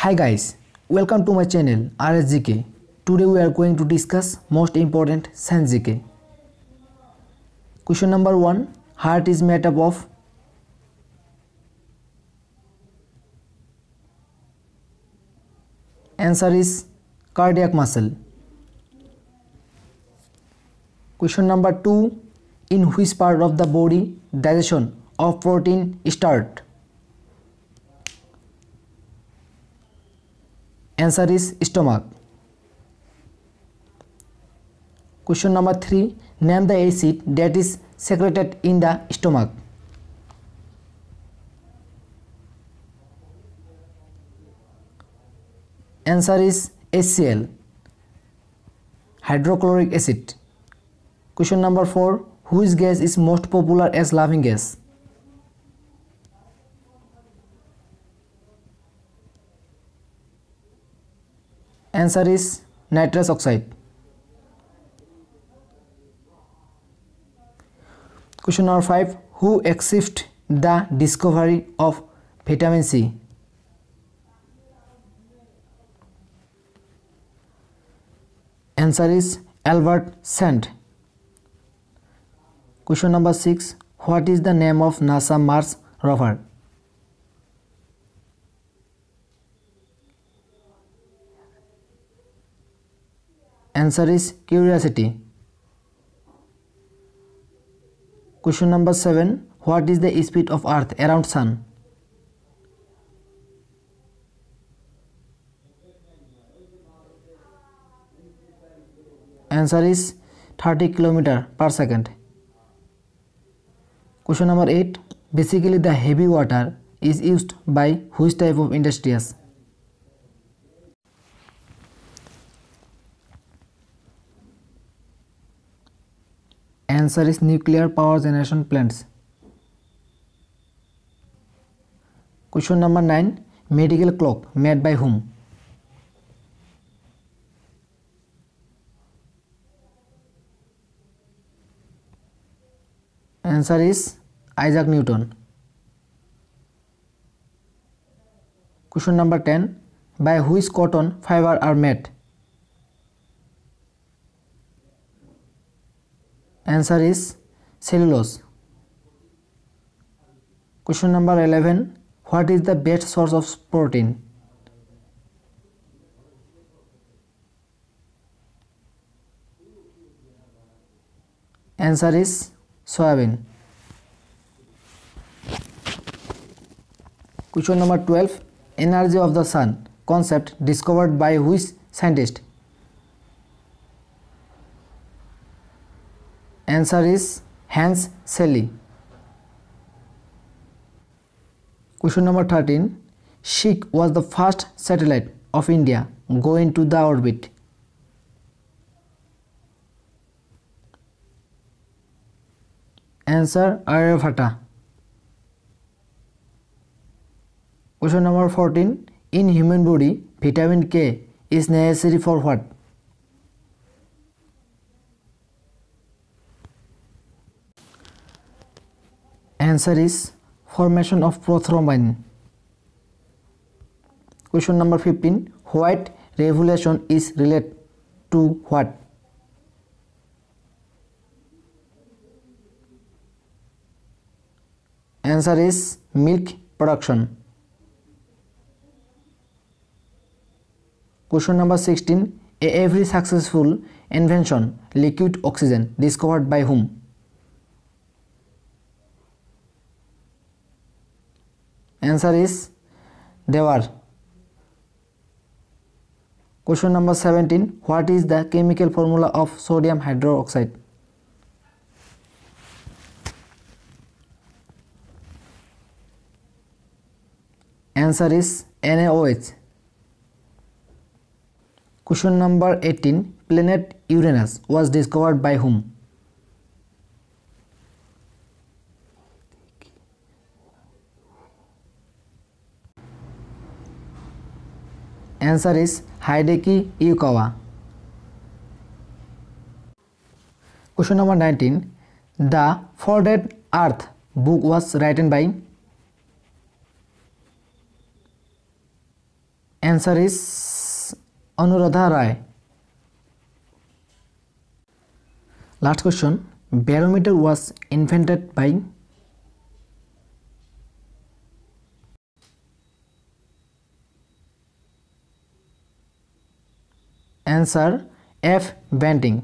Hi guys, welcome to my channel RSGK. Today we are going to discuss most important science GK. Question number 1. Heart is made up of . Answer is cardiac muscle. Question number 2. In which part of the body digestion of protein starts? Answer is stomach. Question number 3. Name the acid that is secreted in the stomach. Answer is HCL, hydrochloric acid. Question number 4. Which gas is most popular as laughing gas? Answer is nitrous oxide. Question number 5. Who achieved the discovery of vitamin C? Answer is Albert Szent. Question number 6. What is the name of NASA Mars rover? Answer is Curiosity. Question number 7. What is the speed of Earth around Sun? Answer is 30 km per second. Question number 8. Basically, the heavy water is used by which type of industries? Answer is nuclear power generation plants. Question number 9. Medical clock made by whom? Answer is Isaac Newton. Question number 10. By which cotton fiber are made? Answer is cellulose. Question number 11. What is the best source of protein? Answer is soybean. Question number 12. Energy of the sun concept discovered by which scientist? Answer is Hans Selye. Question number 13. Shik was the first satellite of India going to the orbit. Answer Aryabhata. Question number 14. In human body, vitamin K is necessary for what? Answer is formation of prothrombin. Question number 15. White revolution is related to what? Answer is milk production. Question number 16. Every successful invention, liquid oxygen, discovered by whom? Answer is Dewar. Question number 17. What is the chemical formula of sodium hydroxide? Answer is NaOH. Question number 18. Planet Uranus was discovered by whom? Answer is Hideki Yukawa. Question number 19. The Folded Earth book was written by Answer is Anuradha Rai. Last question. Barometer was invented by Answer F. Banting.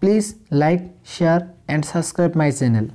Please like, share and subscribe my channel.